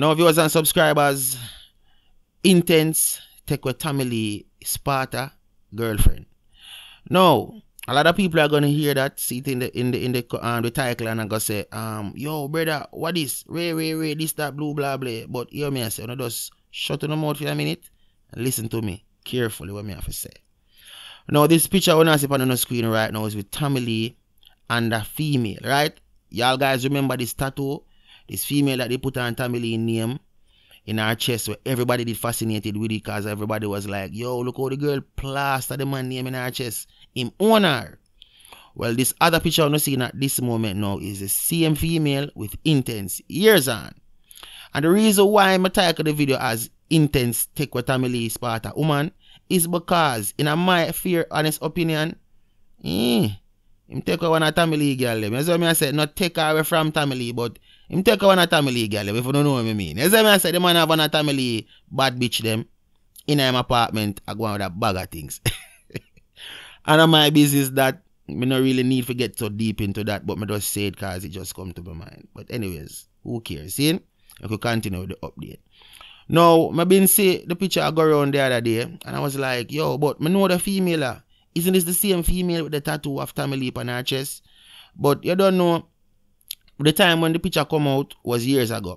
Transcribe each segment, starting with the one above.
Now, viewers and subscribers, Intense take with Tommy Lee Sparta girlfriend. Now, a lot of people are gonna hear that, see it in the title, and gonna say, yo brother, what is Ray, this, that, blue, blah, blah. But hear me, I say, you know, just shut your mouth for a minute and listen to me carefully what me have to say. Now, this picture when I see on the screen right now is with Tommy Lee and a female, right? Y'all guys remember this tattoo? This female that they put on Tommy Lee name in her chest, where everybody did fascinated with it because everybody was like, yo, look how the girl plastered the man name in her chest. Him own her. Well, this other picture I'm not seeing at this moment now is the same female with Intense years on. And the reason why I'm titled the video as Intense take with Tommy Lee Sparta woman is because, in my fair honest opinion, him take her one of Tommy Lee girl them. That's what I said, not take her away from Tommy Lee, but him take her one of Tommy Lee girl them, if you don't know what I mean. That's what I said, the man have one of Tommy Lee bad bitch them in him apartment, I go on with a bag of things. And on my business that, me no really need to get so deep into that, but me just say it because it just come to my mind. But anyways, who cares, see? I could continue with the update. Now, I been see the picture I go around the other day, and I was like, yo, but me know the female. Isn't this the same female with the tattoo of Tommy Lee on her chest? But you don't know, the time when the picture come out was years ago.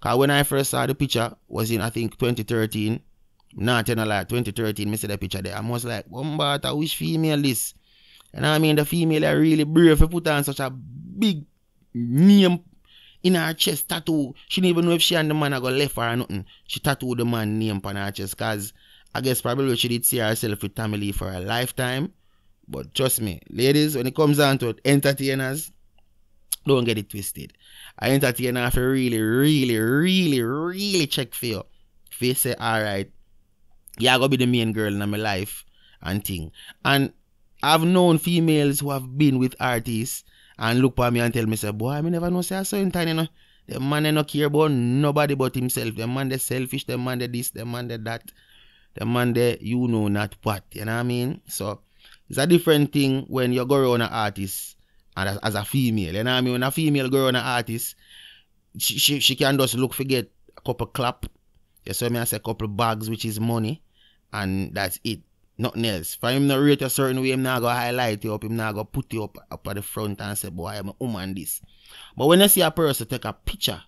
Because when I first saw the picture was in, I think, 2013. Not in a lie, 2013, I see the picture there. I was like, Bombata, which female this? And I mean, the female are really brave to put on such a big name in her chest tattoo. She didn't even know if she and the man had got left her or nothing. She tattooed the man name on her chest because I guess probably she did see herself with Tommy Lee for a lifetime. But trust me, ladies, when it comes down to entertainers, don't get it twisted. An entertainer have to really check for you. If they say, alright, yeah, I gotta be the main girl in my life and thing. And I've known females who have been with artists and look at me and tell me, say, boy, I never know, say, I saw him time, you know. The man, they not care about nobody but himself. The man, they selfish, the man, they this, the man, they that. The man there, you know not what, you know what I mean? So, it's a different thing when you go around an artist and as a female, you know what I mean? When a female go around an artist, she can just look for get a couple clap, you saw me as a couple bags, which is money, and that's it, nothing else. For him to rate a certain way, him not going to highlight you up, him not going to put you up at the front and say, boy, I'm a woman this. But when you see a person take a picture,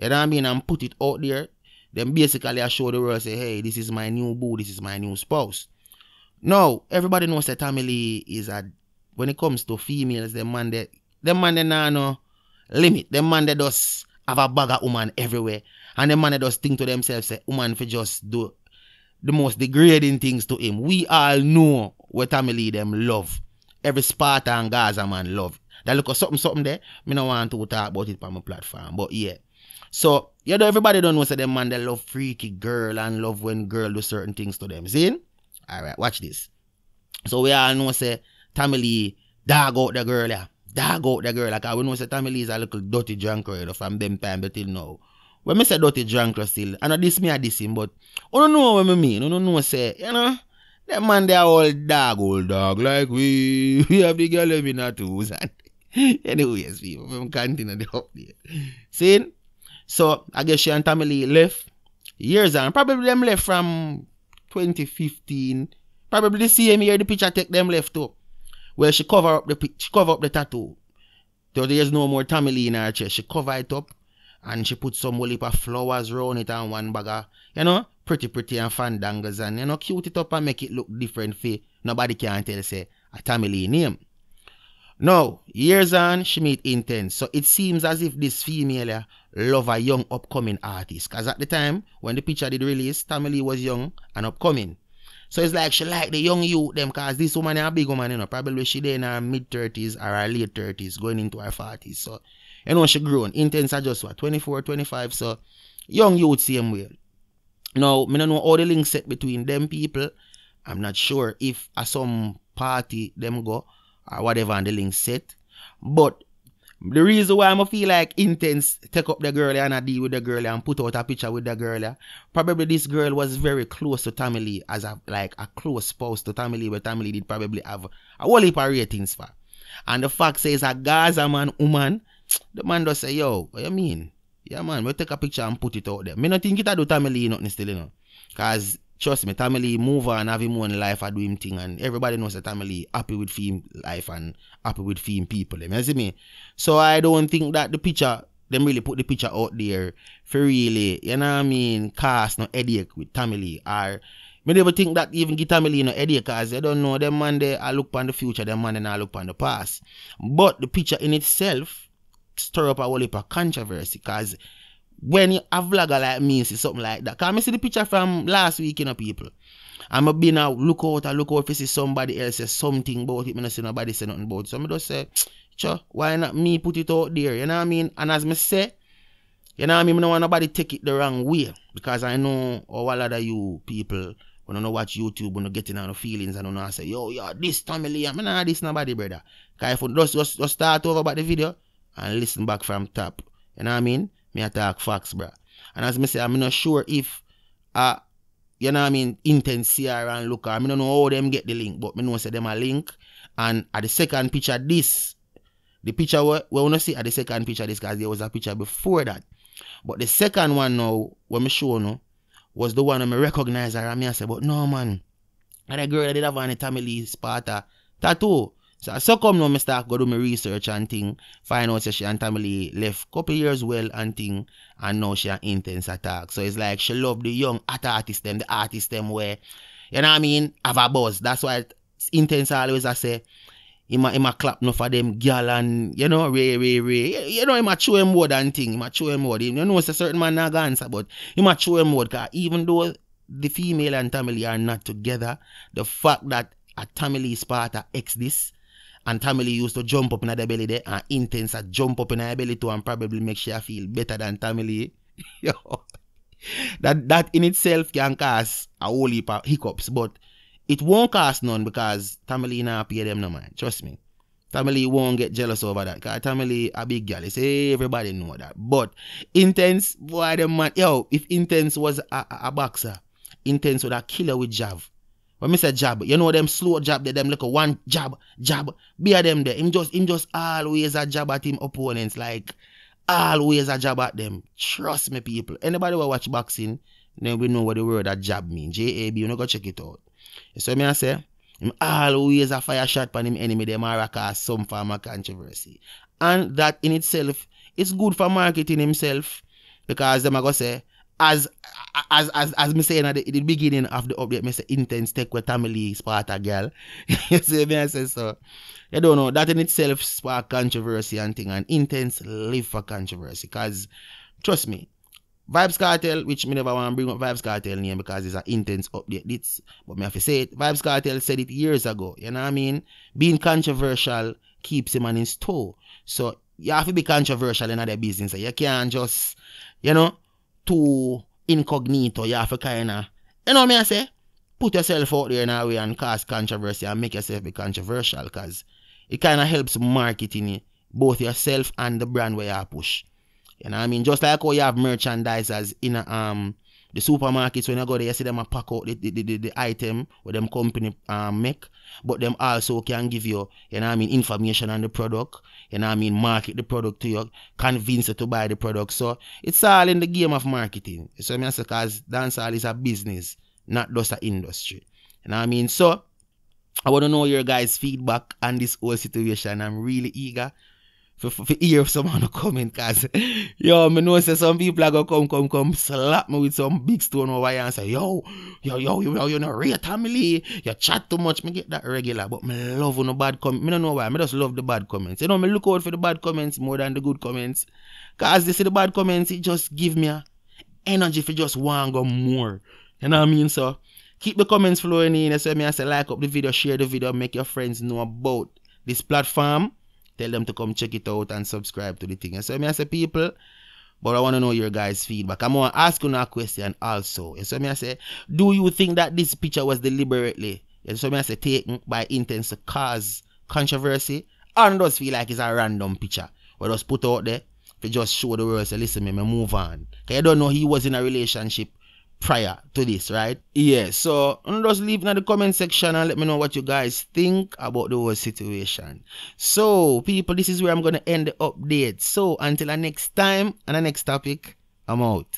you know what I mean, and put it out there, then basically I show the world, say, hey, this is my new boo, this is my new spouse. Now, everybody knows that Tommy Lee is a, when it comes to females, them man they nah no limit. Them man they just have a bag of woman everywhere. And them man they just think to themselves, say, woman for just do the most degrading things to him. We all know what Tommy Lee them love. Every Sparta and Gaza man love. That look at something there, me no want to talk about it on my platform, but yeah. So, you know, everybody don't know say them man they love freaky girl and love when girl do certain things to them. See? Alright, watch this. So we all know say Tommy Lee dog out the girl, yeah. Dog out the girl. Like we know say Tommy Lee is a little dirty drunker, you know, from them time till now. When I say dirty drunker still, I know this me a diss him, but I don't know what I mean. I don't know say, you know, that man they are all dog, like we have the girl in our tools. Anyways, people, we continue the update. See? So, I guess she and Tommy Lee left years on. Probably them left from 2015. Probably the same year the picture take them left too. Well, she cover up the tattoo. So there's no more Tommy Lee in her chest. She cover it up and she put some whole heap of flowers around it and one bag of, you know, pretty and fandangles and, you know, cute it up and make it look different for nobody can tell, say, a Tommy Lee name. Now, years on, she made Intense. So it seems as if this female love a young upcoming artist. Because at the time, when the picture did release, Tommy Lee was young and upcoming. So it's like she like the young youth them because this woman is a big woman, you know. Probably she there in her mid-30s or her late-30s, going into her 40s. So, you know, she grown. Intense are just, what, 24, 25. So, young youth same way. Now, I don't know all the links set between them people. I'm not sure if at some party them go or whatever and the link set. But the reason why I feel like Intense take up the girl and I deal with the girl and put out a picture with the girl, probably this girl was very close to Tommy Lee, as a, like a close spouse to Tommy Lee, where Tommy Lee did probably have a whole heap of ratings for. And the fact says a Gaza man woman, the man does say, yo, what you mean? Yeah, man, we'll take a picture and put it out there. Me not think it'll do Tommy Lee nothing still, you know. Because, trust me, Tommy Lee move on, have him own life, and do him thing. And everybody knows that Tommy Lee happy with him life and happy with him people. You see me? So I don't think that the picture, them really put the picture out there for really, you know what I mean, cast no headache with Tommy Lee. Or, me never think that even get Tommy Lee no headache, because they don't know them man they I look upon the future, them man they not look upon the past. But the picture in itself stir up a whole heap of controversy, because when you a vlogger like me see something like that, because I see the picture from last week, you know, people. I'm a been out, look out if you see somebody else say something about it, I don't see nobody say nothing about it. So I just say, sure, why not me put it out there, you know what I mean? And as I say, you know what I mean, I don't want nobody take it the wrong way, because I know how a lot of you people, when you don't watch YouTube, when you get in on the feelings, and you say, yo, this Tommy Lee, I'm not this nobody, brother. Because if you just start over about the video, and listen back from top. You know what I mean? Me attack facts, bruh. And as me say, I'm not sure if you know what I mean, INTENCE here and look, I don't know how them get the link, but me know say them a link. And at the second picture this, the picture we wanna see at the second picture this, because there was a picture before that. But the second one now, when me show now, was the one that me recognize her, and me I say, but no man, that girl that did have on the Tommy Lee Sparta tattoo. So come now, I start go do my research and thing, find out that she and Tommy Lee left couple years well and thing, and now she an INTENCE attack. So it's like she love the young artist them, the artist them where, you know what I mean, have a buzz. That's why INTENCE always I say, I'ma clap no for them girl and, you know, Ray. You know, I'ma chew him word and thing, I'ma chew him word. You know, it's a certain man not answer, but I'ma chew him word, because even though the female and Tommy Lee are not together, the fact that a Tommy Lee Sparta ex this, and Tommy Lee used to jump up in her belly there, and INTENCE a jump up in her belly too, and probably make she feel better than Tommy Lee. Yo, that in itself can cause a whole heap of hiccups, but it won't cause none, because Tommy Lee not pay them no man. Trust me, Tommy Lee won't get jealous over that, because Tommy Lee a big girl. Everybody know that. But INTENCE, boy, them man. Yo, if INTENCE was a boxer, INTENCE would a killer with jab. When I say jab, you know them slow jab, they them like a one jab. Be at them there. Him just always a jab at him opponents. Like, always a jab at them. Trust me, people. Anybody who watch boxing, then we know what the word a jab mean. JAB, you know, go check it out. So me I say, him always a fire shot pan him enemy, them are cause some form of controversy. And that in itself, it's good for marketing himself, because them I go say, as me saying at the beginning of the update, me say INTENCE take with Tommy Lee Sparta girl. You see me, I say so. You don't know, that in itself spark controversy and thing, and INTENCE live for controversy. Cause trust me, Vybz Kartel, which me never want to bring up Vybz Kartel name because it's an INTENCE update. But me have to say it. Vybz Kartel said it years ago. You know what I mean? Being controversial keeps him on his toe. So you have to be controversial in other business. You can't just, you know, too incognito, you have to kind of, you know me I say, put yourself out there in a way and cause controversy and make yourself be controversial, because it kind of helps marketing both yourself and the brand where you push. You know what I mean? Just like how you have merchandisers in a, the supermarkets, when you go there, you see them a pack out the item where them company make, but them also can give you, you know what I mean, information on the product, you know what I mean, market the product to you, convince you to buy the product. So it's all in the game of marketing. So I say, because dancehall is a business, not just an industry. You know what I mean? So I want to know your guys' feedback on this whole situation. I'm really eager for hear someone comment, cause yo, me know say some people are gonna come slap me with some big stone over here and say, yo, you know real Tommy Lee, you chat too much. Me get that regular, but me love no bad comments. Me don't know why, me just love the bad comments. You know, me look out for the bad comments more than the good comments, cause they see the bad comments, it just give me a energy for just want go more. You know what I mean? So keep the comments flowing in. That's why me I say like up the video, share the video, make your friends know about this platform. Tell them to come check it out and subscribe to the thing. And so me I say people, but I want to know your guys' feedback. I'm going to ask you a question also. And so me I say, do you think that this picture was deliberately, and so me I say, taken by INTENCE to cause controversy, and does feel like it's a random picture we just put out there to just show the world, say listen me, move on? Because you don't know he was in a relationship prior to this, right? Yeah, so just leave in the comment section and let me know what you guys think about the whole situation. So people, this is where I'm gonna end the update. So until the next time and the next topic, I'm out.